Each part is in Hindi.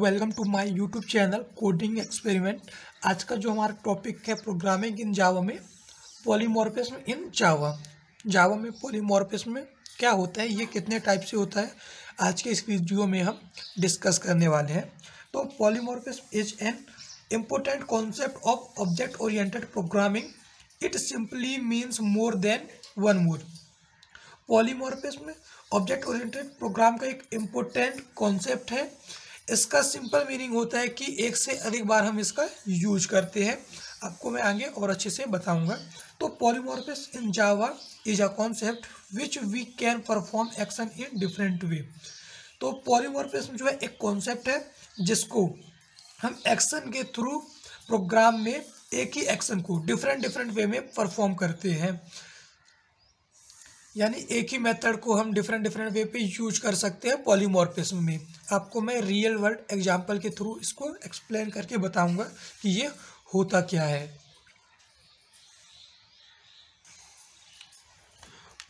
Welcome to my YouTube channel coding experiment. आज का जो हमारा टॉपिक है प्रोग्रामिंग इन जावा में पॉलीमॉर्फिज्म इन जावा। जावा में पॉलीमॉर्फिज्म में क्या होता है, ये कितने टाइप से होता है, आज के इस वीडियो में हम डिस्कस करने वाले हैं। तो polymorphism is an important concept of object oriented programming. It simply means more than one more. Polymorphism object oriented program का एक इम्पोर्टेंट कॉन्सेप्ट है। इसका सिंपल मीनिंग होता है कि एक से अधिक बार हम इसका यूज करते हैं। आपको मैं आगे और अच्छे से बताऊंगा। तो polymorphism in Java is a concept which we can perform action in different way. तो पॉलीमॉर्फिज्म जो है एक कॉन्सेप्ट है जिसको हम एक्शन के थ्रू प्रोग्राम में एक ही एक्शन को डिफरेंट वे में परफॉर्म करते हैं, यानी एक ही मेथड को हम डिफरेंट वे पे यूज कर सकते हैं पॉलीमॉर्फिज्म में। आपको मैं रियल वर्ल्ड एग्जांपल के थ्रू इसको एक्सप्लेन करके बताऊंगा कि ये होता क्या है।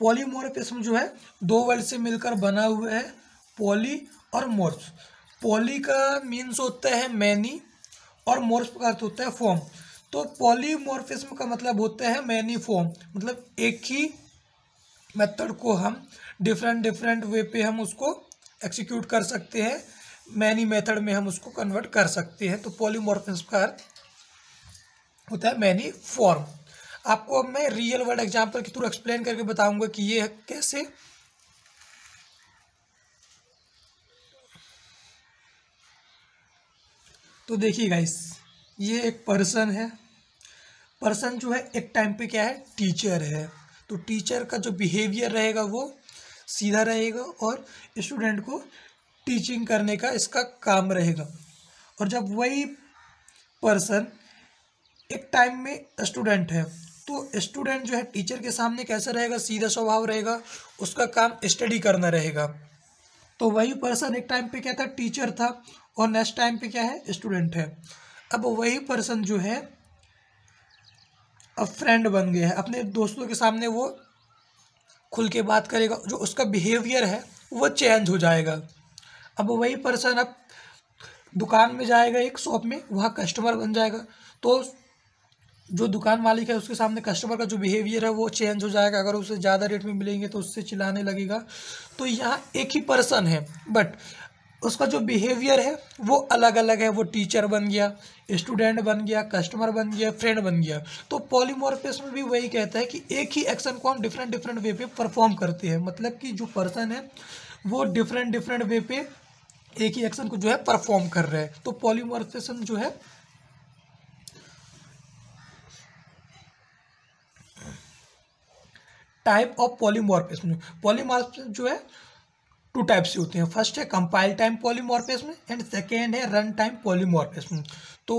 पॉलीमॉर्फिज्म जो है दो वर्ड से मिलकर बना हुआ है, पॉली और मॉर्फ। पॉली का मीन्स होता है मैनी और मॉर्फ का अर्थ होता है फॉर्म। तो पॉलीमॉर्फिज्म का मतलब होता है मैनी फॉर्म, मतलब एक ही मेथड को हम डिफरेंट वे पे हम उसको एक्सिक्यूट कर सकते हैं, मैनी मेथड में हम उसको कन्वर्ट कर सकते हैं। तो पॉलीमॉर्फिज्म का अर्थ होता है मैनी फॉर्म। आपको अब मैं रियल वर्ल्ड एग्जांपल के थ्रू एक्सप्लेन करके बताऊंगा कि ये कैसे। तो देखिए गाइस, ये एक पर्सन है। पर्सन जो है एक टाइम पे क्या है, टीचर है। तो टीचर का जो बिहेवियर रहेगा वो सीधा रहेगा और स्टूडेंट को टीचिंग करने का इसका काम रहेगा। और जब वही पर्सन एक टाइम में स्टूडेंट है तो स्टूडेंट जो है टीचर के सामने कैसा रहेगा, सीधा स्वभाव रहेगा, उसका काम स्टडी करना रहेगा। तो वही पर्सन एक टाइम पे क्या था, टीचर था, और नेक्स्ट टाइम पे क्या है, स्टूडेंट है। अब वही पर्सन जो है अब फ्रेंड बन गए हैं, अपने दोस्तों के सामने वो खुल के बात करेगा, जो उसका बिहेवियर है वो चेंज हो जाएगा। अब वही पर्सन अब दुकान में जाएगा, एक शॉप में, वहाँ कस्टमर बन जाएगा। तो जो दुकान मालिक है उसके सामने कस्टमर का जो बिहेवियर है वो चेंज हो जाएगा। अगर उसे ज़्यादा रेट में मिलेंगे तो उससे चिल्लाने लगेगा। तो यहाँ एक ही पर्सन है बट उसका जो बिहेवियर है वो अलग अलग है। वो टीचर बन गया, स्टूडेंट बन गया, कस्टमर बन गया, फ्रेंड बन गया। तो पॉलीमॉर्फिज्म में भी वही कहता है कि एक ही एक्शन को हम डिफरेंट वे पे परफॉर्म करते हैं, मतलब कि जो पर्सन है वो डिफरेंट वे पे एक ही एक्शन को जो है परफॉर्म कर रहा है। तो पॉलीमॉर्फिज्म जो है टाइप ऑफ पॉलीमॉर्फिज्म। पॉलीमॉर्फिज्म जो है टू टाइप से होते हैं। फर्स्ट है compile time polymorphism and second है रन टाइम पॉलीमॉर्फिज्म। तो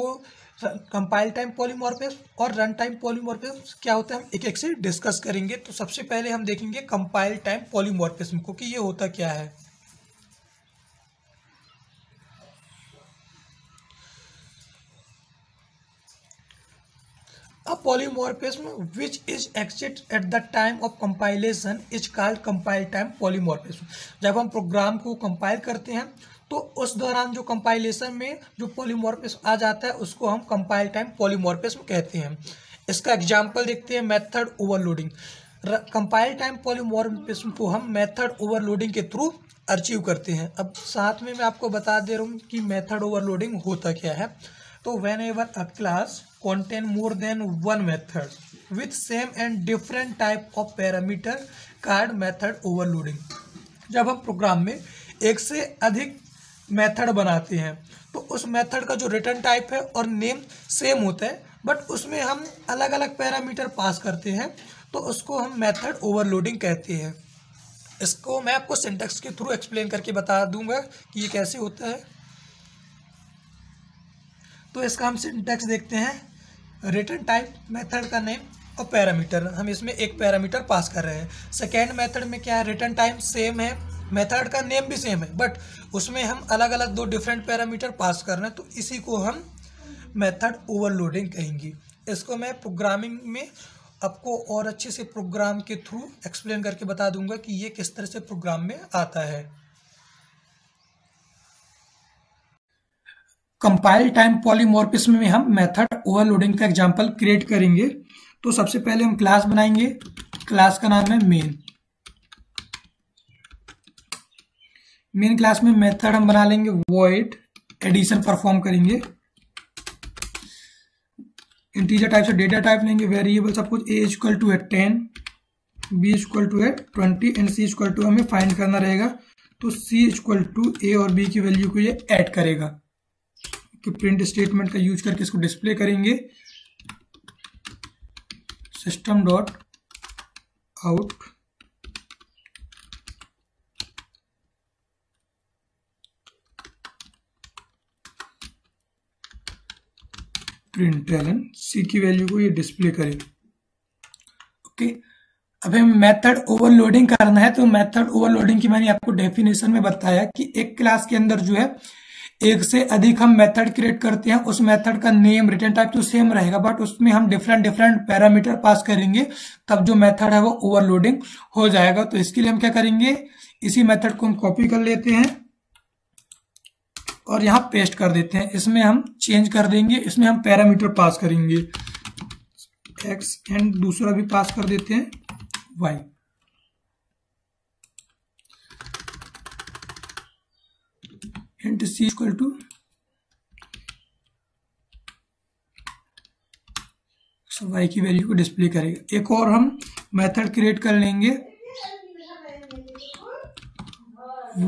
कंपाइल टाइम पॉलीमॉर्फिज्म और रन टाइम पॉलीमॉर्फिज्म क्या होता है हम एक एक से डिस्कस करेंगे। तो सबसे पहले हम देखेंगे कंपाइल टाइम पॉलीमॉर्फिज्म को कि ये होता क्या है। A polymorphism which is exit at the time of compilation is called compile time polymorphism. जब हम प्रोग्राम को कंपाइल करते हैं तो उस दौरान जो कंपाइलेशन में जो पॉलीमॉर्फिज्म आ जाता है उसको हम कंपाइल टाइम पॉलीमॉर्फिज्म कहते हैं। इसका एग्जाम्पल देखते हैं, method overloading. Compile time polymorphism को हम मेथड ओवरलोडिंग के थ्रू अचीव करते हैं। अब साथ में मैं आपको बता दे रहा हूँ कि मेथड ओवरलोडिंग होता क्या है। तो whenever a class contain more than one method with same and different type of parameter called method overloading. जब हम प्रोग्राम में एक से अधिक मेथड बनाते हैं तो उस मेथड का जो रिटर्न टाइप है और नेम सेम होता है बट उसमें हम अलग अलग पैरामीटर पास करते हैं तो उसको हम मेथड ओवरलोडिंग कहते हैं। इसको मैं आपको सिंटैक्स के थ्रू एक्सप्लेन करके बता दूंगा कि ये कैसे होता है। तो इसका हम सिंटैक्स देखते हैं, रिटर्न टाइप, मेथड का नेम और पैरामीटर। हम इसमें एक पैरामीटर पास कर रहे हैं। सेकेंड मेथड में क्या है, रिटर्न टाइप सेम है, मेथड का नेम भी सेम है बट उसमें हम अलग अलग दो डिफरेंट पैरामीटर पास कर रहे हैं। तो इसी को हम मेथड ओवरलोडिंग कहेंगे। इसको मैं प्रोग्रामिंग में आपको और अच्छे से प्रोग्राम के थ्रू एक्सप्लेन करके बता दूंगा कि ये किस तरह से प्रोग्राम में आता है। कंपाइल टाइम पॉलीमॉर्फिज्म में हम मेथड ओवरलोडिंग का एग्जांपल क्रिएट करेंगे। तो सबसे पहले हम क्लास बनाएंगे, क्लास का नाम है मेन। मेन क्लास में मेथड हम बना लेंगे void, एडिशन परफॉर्म करेंगे, इंटीजर टाइप से डेटा टाइप लेंगे, वेरिएबल सब कुछ, a = 10, b = 20 एंड c = हमें फाइंड करना रहेगा। तो c = a और b की वैल्यू को ये ऐड करेगा कि प्रिंट स्टेटमेंट का यूज करके इसको डिस्प्ले करेंगे। System.out.println c की वैल्यू को ये डिस्प्ले करें। ओके, अब हमें मेथड ओवरलोडिंग करना है। तो मेथड ओवरलोडिंग की मैंने आपको डेफिनेशन में बताया कि एक क्लास के अंदर जो है एक से अधिक हम मेथड क्रिएट करते हैं, उस मेथड का नेम, रिटर्न टाइप तो सेम रहेगा, बट उसमें हम डिफरेंट पैरामीटर पास करेंगे, तब जो मेथड है वो ओवरलोडिंग हो जाएगा। तो इसके लिए हम क्या करेंगे, इसी मेथड को हम कॉपी कर लेते हैं और यहाँ पेस्ट कर देते हैं। इसमें हम चेंज कर देंगे, इसमें हम पैरामीटर पास करेंगे एक्स एंड दूसरा भी पास कर देते हैं वाई। एंड c = y की वैल्यू को डिस्प्ले करेगा। एक और हम मेथड क्रिएट कर लेंगे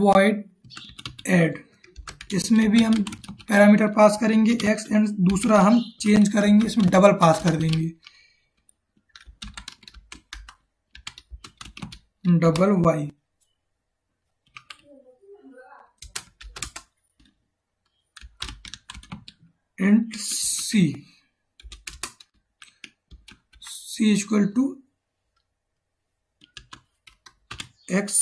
void add, इसमें भी हम पैरामीटर पास करेंगे x एंड दूसरा हम चेंज करेंगे, इसमें डबल पास कर देंगे, double y। And c = x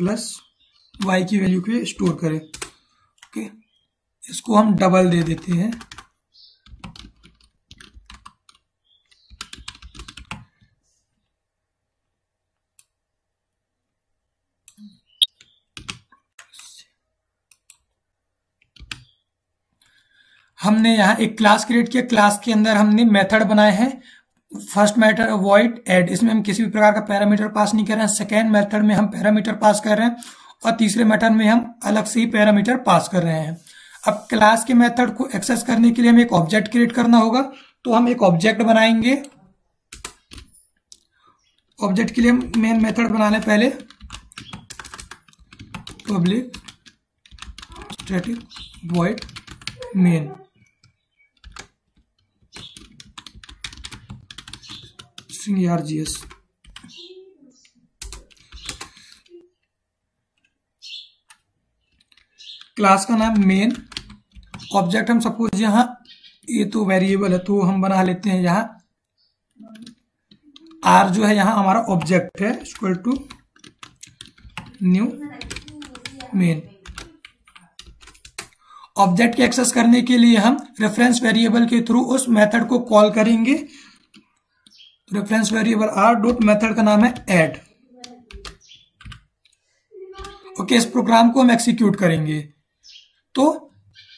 + y की वैल्यू को स्टोर करें। ओके, इसको हम डबल दे देते हैं। हमने यहाँ एक क्लास क्रिएट किया, क्लास के अंदर हमने मेथड बनाए हैं। फर्स्ट मेथड void add, इसमें हम किसी भी प्रकार का पैरामीटर पास नहीं कर रहे हैं। सेकेंड मेथड में हम पैरामीटर पास कर रहे हैं और तीसरे मेथड में हम अलग से ही पैरामीटर पास कर रहे हैं। अब क्लास के मेथड को एक्सेस करने के लिए हमें एक ऑब्जेक्ट क्रिएट करना होगा। तो हम एक ऑब्जेक्ट बनाएंगे, ऑब्जेक्ट के लिए हम मेन मेथड बना लें पहले, public static void main. Class का नाम मेन, ऑब्जेक्ट हम सपोज यहाँ ये तो वेरिएबल है तो हम बना लेते हैं यहाँ आर जो है यहाँ हमारा ऑब्जेक्ट है, = न्यू मेन। ऑब्जेक्ट के एक्सेस करने के लिए हम रेफरेंस वेरिएबल के थ्रू उस मेथड को कॉल करेंगे। Reference variable are dot method का नाम है ऐड। ओके, इस प्रोग्राम को हम एक्सिक्यूट करेंगे तो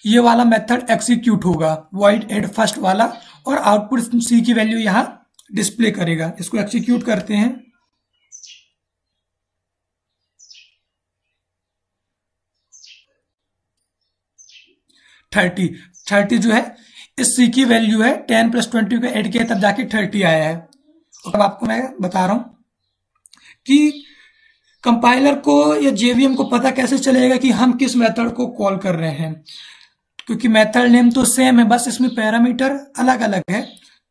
ये वाला मेथड एक्सिक्यूट होगा, void add फर्स्ट वाला, और आउटपुट c की वैल्यू यहां डिस्प्ले करेगा। इसको एक्सिक्यूट करते हैं। थर्टी जो है इस c की वैल्यू है, 10 + 20 को ऐड किया तब जाके 30 आया है। और अब आपको मैं बता रहा हूं कि कंपाइलर को या JVM को पता कैसे चलेगा कि हम किस मेथड को कॉल कर रहे हैं, क्योंकि मेथड नेम तो सेम है, बस इसमें पैरामीटर अलग अलग है।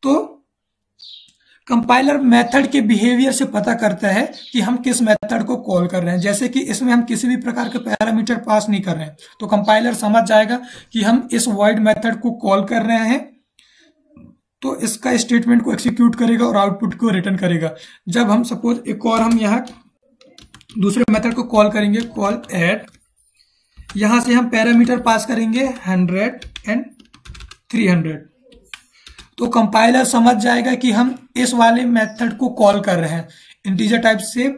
तो कंपाइलर मेथड के बिहेवियर से पता करता है कि हम किस मेथड को कॉल कर रहे हैं। जैसे कि इसमें हम किसी भी प्रकार के पैरामीटर पास नहीं कर रहे हैं, तो कंपाइलर समझ जाएगा कि हम इस void मेथड को कॉल कर रहे हैं, तो इसका स्टेटमेंट को एक्सिक्यूट करेगा और आउटपुट को रिटर्न करेगा। जब हम सपोज एक और हम यहाँ दूसरे मेथड को कॉल करेंगे, कॉल ऐड, यहां से हम पैरामीटर पास करेंगे 100 एंड 300। तो कंपाइलर समझ जाएगा कि हम इस वाले मेथड को कॉल कर रहे हैं। इंटीजर टाइप से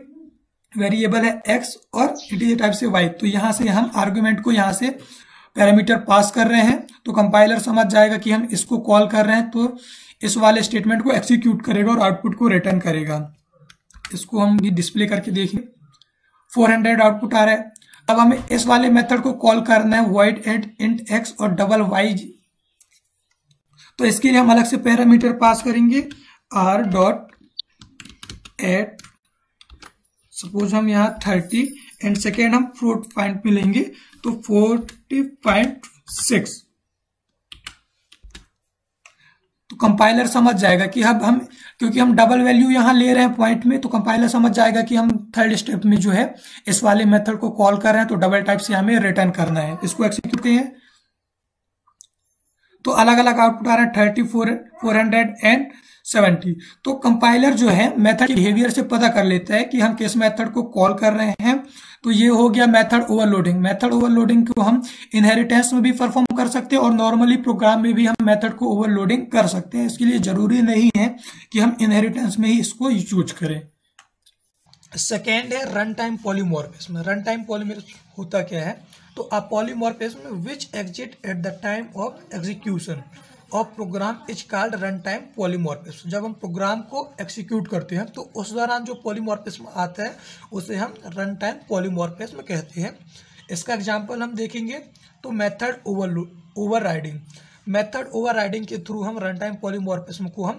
वेरिएबल है x और इंटीजर टाइप से y, तो यहां से हम आर्गुमेंट को यहां से पैरामीटर पास कर रहे हैं। तो कंपाइलर समझ जाएगा कि हम इसको कॉल कर रहे हैं, तो इस वाले स्टेटमेंट को एक्सिक्यूट करेगा और आउटपुट को रिटर्न करेगा। इसको हम भी डिस्प्ले करके देखें, 400 आउटपुट आ रहा है। अब हमें इस वाले मेथड को कॉल करना है void add int x और डबल वाई, तो इसके लिए हम अलग से पैरामीटर पास करेंगे r डॉट एड, सपोज हम यहाँ 30 एंड सेकेंड हम फ्रूट पॉइंट में लेंगे तो 40.6। तो कंपाइलर समझ जाएगा कि अब हम क्योंकि हम डबल वैल्यू यहाँ ले रहे हैं पॉइंट में, तो कंपाइलर समझ जाएगा कि हम थर्ड स्टेप में जो है इस वाले मेथड को कॉल कर रहे हैं, तो डबल टाइप से हमें रिटर्न करना है। इसको एक्सिक्यूट करते हैं तो अलग अलग आउटपुट आ रहे हैं 34, 470। तो कंपाइलर जो है मेथड बिहेवियर से पता कर लेता है कि हम किस मेथड को कॉल कर रहे हैं। तो ये हो गया मेथड ओवरलोडिंग। मेथड ओवरलोडिंग को हम इनहेरिटेंस में भी परफॉर्म कर सकते हैं और नॉर्मली प्रोग्राम में भी हम मेथड को ओवरलोडिंग कर सकते हैं। इसके लिए जरूरी नहीं है कि हम इनहेरिटेंस में ही इसको यूज करें। सेकेंड है run time polymorphism. Run time polymorphism होता क्या है? तो अ polymorphism which exit at the time of execution of program is called run time polymorphism. जब हम प्रोग्राम को एक्सिक्यूट करते हैं तो उस दौरान जो पॉलीमॉर्फिज्म आता है उसे हम रन टाइम पॉलीमॉर्फिज्म कहते हैं। इसका एग्जाम्पल हम देखेंगे तो मेथड ओवरराइडिंग। मेथड ओवरराइडिंग के थ्रू हम रन टाइम पॉलीमॉर्फिज्म को हम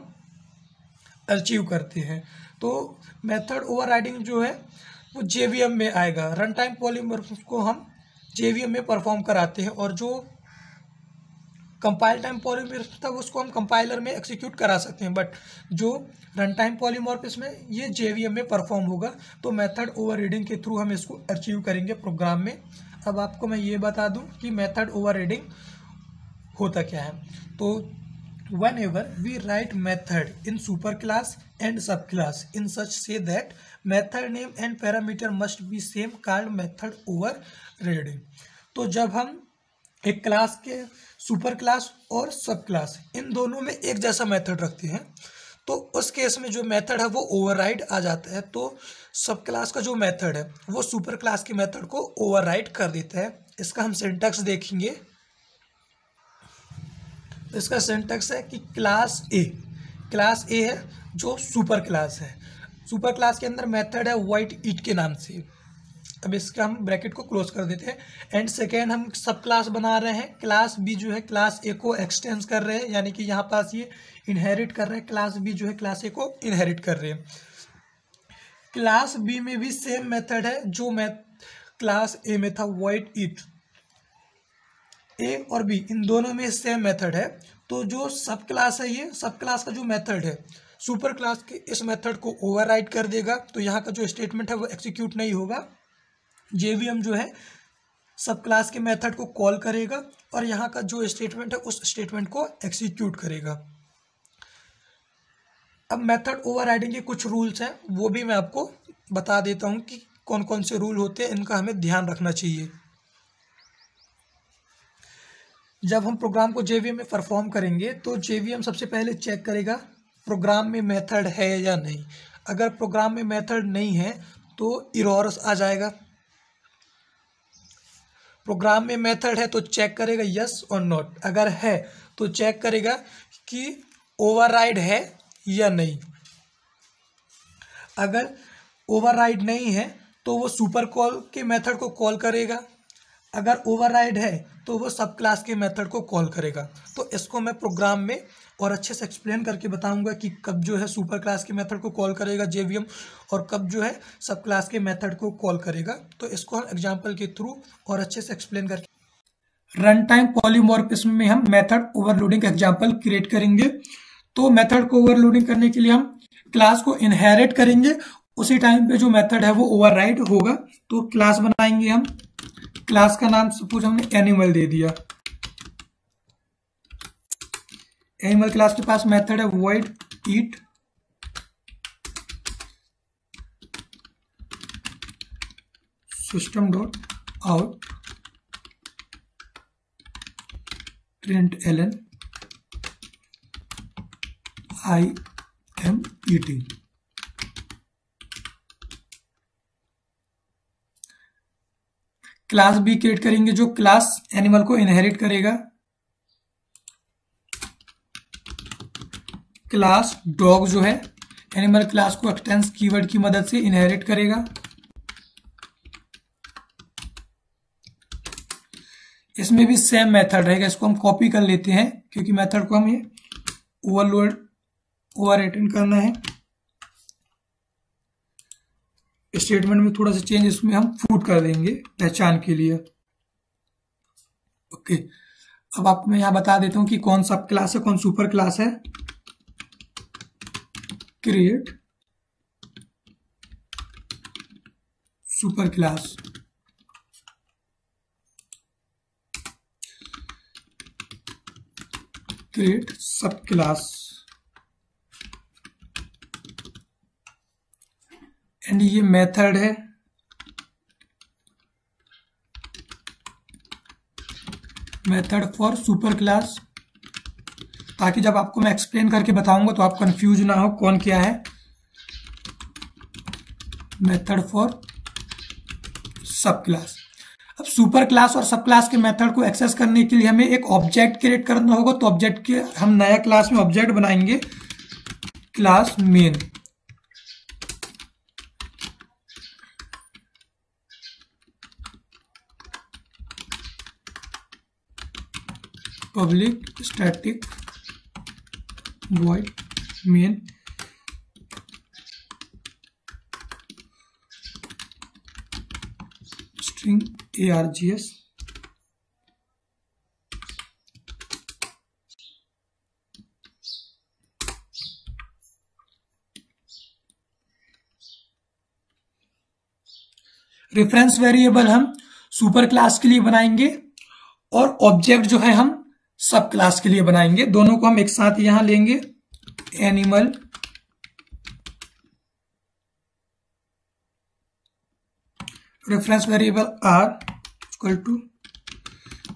अचीव करते हैं। तो मेथड ओवरराइडिंग जो है वो जेवीएम में आएगा। रन टाइम पॉलीमॉर्फिज्म को हम जेवीएम में परफॉर्म कराते हैं और जो कंपाइल टाइम पॉलीमॉर्फिज्म था उसको हम कंपाइलर में एक्सिक्यूट करा सकते हैं, बट जो रन टाइम पॉलीमॉर्फिज्म है ये जेवीएम में परफॉर्म होगा। तो मेथड ओवरराइडिंग के थ्रू हम इसको अचीव करेंगे प्रोग्राम में। अब आपको मैं ये बता दूं कि मेथड ओवरराइडिंग होता क्या है। तो whenever we write method in super class and sub class in such say that method name and parameter must be same called method overriding। तो जब हम एक क्लास के सुपर क्लास और सब क्लास इन दोनों में एक जैसा मेथड रखते हैं तो उस केस में जो मेथड है वो ओवरराइड आ जाता है। तो सब क्लास का जो मेथड है वो सुपर क्लास के मेथड को ओवरराइड कर देता है। इसका हम सिंटैक्स देखेंगे। इसका सिंटैक्स है कि क्लास ए है जो सुपर क्लास है। सुपर क्लास के अंदर मेथड है वाइट ईट के नाम से। अब इसका हम ब्रैकेट को क्लोज कर देते हैं। एंड सेकेंड हम सब क्लास बना रहे हैं। क्लास बी जो है क्लास ए को एक्सटेंड कर रहे हैं, यानी कि यहाँ पास ये इनहेरिट कर रहे हैं। क्लास बी जो है क्लास ए को इनहेरिट कर रहे हैं। क्लास बी में भी सेम मेथड है जो क्लास ए में था वाइट ईट। ए और बी इन दोनों में सेम मेथड है। तो जो सब क्लास है ये सब क्लास का जो मेथड है सुपर क्लास के इस मेथड को ओवरराइड कर देगा। तो यहाँ का जो स्टेटमेंट है वो एक्सिक्यूट नहीं होगा। जेवीएम जो है सब क्लास के मेथड को कॉल करेगा और यहाँ का जो स्टेटमेंट है उस स्टेटमेंट को एक्सिक्यूट करेगा। अब मेथड ओवरराइडिंग के कुछ रूल्स हैं वो भी मैं आपको बता देता हूँ कि कौन कौन से रूल होते हैं, इनका हमें ध्यान रखना चाहिए। जब हम प्रोग्राम को जेवीएम में परफॉर्म करेंगे तो जेवीएम सबसे पहले चेक करेगा प्रोग्राम में मेथड है या नहीं। अगर प्रोग्राम में मेथड नहीं है तो एरर्स आ जाएगा। प्रोग्राम में मेथड है तो चेक करेगा यस और नॉट। अगर है तो चेक करेगा कि ओवरराइड है या नहीं। अगर ओवरराइड नहीं है तो वो सुपर कॉल के मेथड को कॉल करेगा। अगर ओवरराइड है तो वो सब क्लास के मेथड को कॉल करेगा। तो इसको मैं प्रोग्राम में और अच्छे से एक्सप्लेन करके बताऊंगा कि कब जो है सुपर क्लास के मेथड को कॉल करेगा जेवीएम और कब जो है सब क्लास के मेथड को कॉल करेगा। तो इसको हम एग्जांपल के थ्रू और अच्छे से एक्सप्लेन करके रन टाइम पॉलीमॉर्फिज्म में हम मेथड ओवरलोडिंग का एग्जाम्पल क्रिएट करेंगे। तो मेथड को ओवरलोडिंग करने के लिए हम क्लास को इनहेरिट करेंगे, उसी टाइम पे जो मेथड है वो ओवरराइड होगा। तो क्लास बनाएंगे हम, क्लास का नाम सपोज हमने एनिमल दे दिया। एनिमल क्लास के पास मेथड है void eat। System dot out print Elon I am eating. Class B create करेंगे जो क्लास एनिमल को इनहेरिट करेगा। क्लास डॉग जो है एनिमल क्लास को एक्सटेंस कीवर्ड की मदद से इनहेरिट करेगा। इसमें भी सेम मेथड रहेगा, इसको हम कॉपी कर लेते हैं क्योंकि मेथड को हमें ओवरराइटिंग करना है। स्टेटमेंट में थोड़ा सा चेंज इसमें हम फूड कर देंगे पहचान के लिए। ओके, अब आप मैं यहां बता देता हूं कि कौन सब क्लास है, कौन सुपर क्लास है। Create super class, create sub class, and ये मेथड है। मेथड फॉर सुपर क्लास, ताकि जब आपको मैं एक्सप्लेन करके बताऊंगा तो आप कंफ्यूज ना हो कौन क्या है। Method for sub class. अब सुपर क्लास और सब क्लास के मेथड को एक्सेस करने के लिए हमें एक ऑब्जेक्ट क्रिएट करना होगा, तो ऑब्जेक्ट के हम नया क्लास में ऑब्जेक्ट बनाएंगे class main. Public static void main, string args, reference variable हम सुपर क्लास के लिए बनाएंगे और ऑब्जेक्ट जो है हम सब क्लास के लिए बनाएंगे। दोनों को हम एक साथ यहां लेंगे, animal reference variable are equal to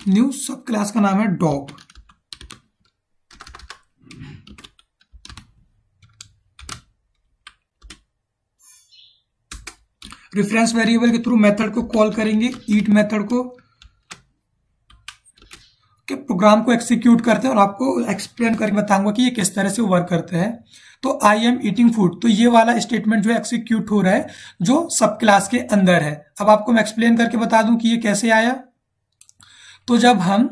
new sub class का नाम है डॉग। रेफरेंस वेरिएबल के थ्रू मेथड को कॉल करेंगे, ईट मेथड को। प्रोग्राम को एक्सिक्यूट करते हैं और आपको एक्सप्लेन करके बताऊंगा कि ये किस तरह से वर्क करते हैं। तो आई एम ईटिंग फूड, तो ये वाला स्टेटमेंट जो एक्सिक्यूट हो रहा है जो सब क्लास के अंदर है। अब आपको मैं एक्सप्लेन करके बता दूं कि ये कैसे आया। तो जब हम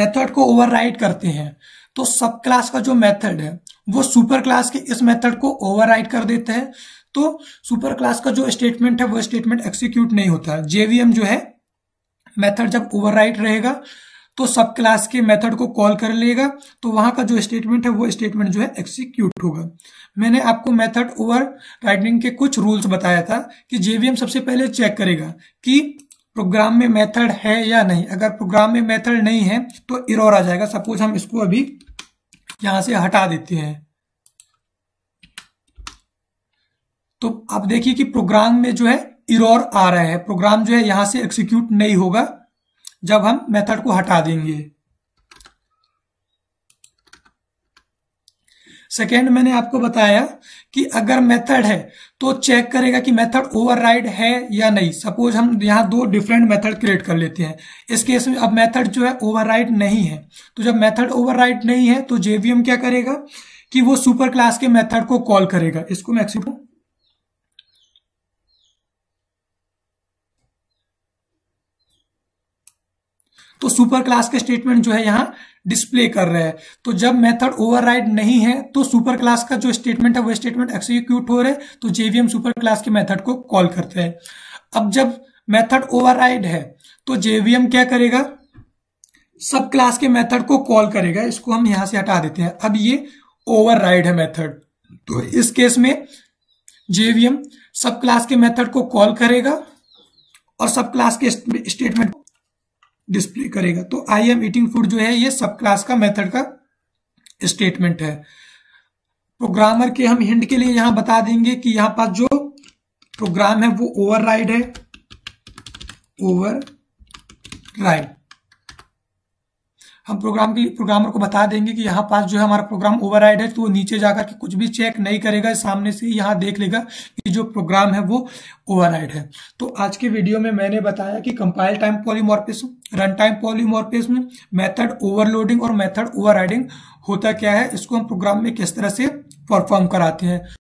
मेथड को ओवरराइड करते हैं तो सब क्लास का जो मेथड है वो सुपर क्लास के इस मेथड को ओवरराइड कर देते हैं, तो सुपर क्लास का जो स्टेटमेंट है वो स्टेटमेंट एक्सिक्यूट नहीं होता। जेवीएम जो है मेथड जब ओवरराइड रहेगा तो सब क्लास के मेथड को कॉल कर लेगा, तो वहां का जो स्टेटमेंट है वो स्टेटमेंट जो है एक्सिक्यूट होगा। मैंने आपको मेथड ओवर राइडिंग के कुछ रूल्स बताया था कि जेवीएम सबसे पहले चेक करेगा कि प्रोग्राम में मेथड है या नहीं। अगर प्रोग्राम में मेथड नहीं है तो एरर आ जाएगा। सपोज हम इसको अभी यहां से हटा देते हैं, तो आप देखिए कि प्रोग्राम में जो है एरर आ रहा है, प्रोग्राम जो है यहां से एक्सिक्यूट नहीं होगा जब हम मेथड को हटा देंगे। सेकेंड, मैंने आपको बताया कि अगर मेथड है तो चेक करेगा कि मेथड ओवरराइड है या नहीं। सपोज हम यहां दो डिफरेंट मेथड क्रिएट कर लेते हैं। इस केस में अब मेथड जो है ओवरराइड नहीं है, तो जब मेथड ओवरराइड नहीं है तो जेवीएम क्या करेगा कि वो सुपर क्लास के मेथड को कॉल करेगा। इसको मैं एक्सेप्ट तो सुपर क्लास के स्टेटमेंट जो है यहाँ डिस्प्ले कर रहा है। तो जब मेथड ओवरराइड नहीं है तो सुपर क्लास का जो स्टेटमेंट है वो स्टेटमेंट एक्सिक्यूट हो रहा है, तो जेवीएम सुपर क्लास के मेथड को कॉल करते हैं। अब जब मेथड ओवरराइड है तो जेवीएम क्या करेगा, सब क्लास के मेथड को कॉल करेगा। इसको हम यहाँ से हटा देते हैं। अब ये ओवरराइड है मेथड, तो इस केस में जेवीएम सब क्लास के मेथड को कॉल करेगा और सब क्लास के स्टेटमेंट डिस्प्ले करेगा। तो आई एम ईटिंग फूड जो है ये सब क्लास का मेथड का स्टेटमेंट है। प्रोग्रामर के हम हिंट के लिए यहां बता देंगे कि यहां पर जो प्रोग्राम है वो ओवरराइड है, ओवरराइड। हम प्रोग्राम के लिए प्रोग्रामर को बता देंगे कि यहाँ पास जो है हमारा प्रोग्राम ओवरराइड है, तो वो नीचे जाकर के कुछ भी चेक नहीं करेगा, सामने से ही यहाँ देख लेगा कि जो प्रोग्राम है वो ओवरराइड है। तो आज के वीडियो में मैंने बताया कि compile time polymorphism, run time polymorphism, method overloading और मेथड ओवरराइडिंग होता क्या है, इसको हम प्रोग्राम में किस तरह से परफॉर्म कराते हैं।